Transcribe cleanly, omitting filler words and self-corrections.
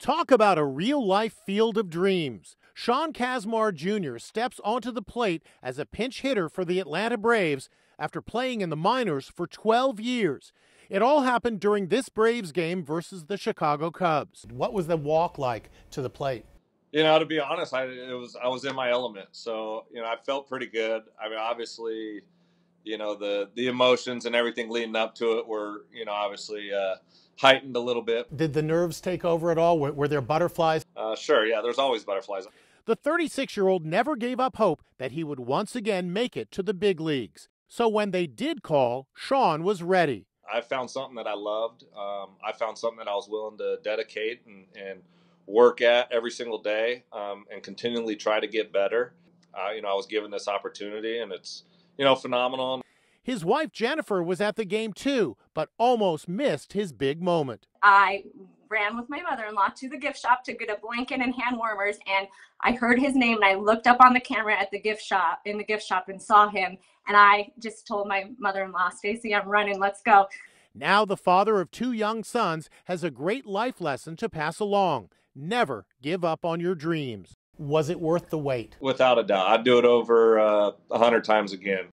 Talk about a real-life field of dreams. Sean Kazmar Jr. steps onto the plate as a pinch hitter for the Atlanta Braves after playing in the minors for 12 years. It all happened during this Braves game versus the Chicago Cubs. What was the walk like to the plate? You know, to be honest, I was in my element. So, you know, I felt pretty good. I mean, obviously, you know, the emotions and everything leading up to it were, you know, obviously heightened a little bit. Did the nerves take over at all? Were there butterflies? Sure, yeah, there's always butterflies. The 36-year-old never gave up hope that he would once again make it to the big leagues. So when they did call, Sean was ready. I found something that I loved. I found something that I was willing to dedicate and work at every single day and continually try to get better. You know, I was given this opportunity, and it's, you know, phenomenal. His wife, Jennifer, was at the game too, but almost missed his big moment. I ran with my mother-in-law to the gift shop to get a blanket and hand warmers, and I heard his name, and I looked up on the camera at the gift shop, and saw him, and I just told my mother-in-law, Stacy, I'm running, let's go. Now the father of two young sons has a great life lesson to pass along. Never give up on your dreams. Was it worth the wait? Without a doubt. I'd do it over 100 times again.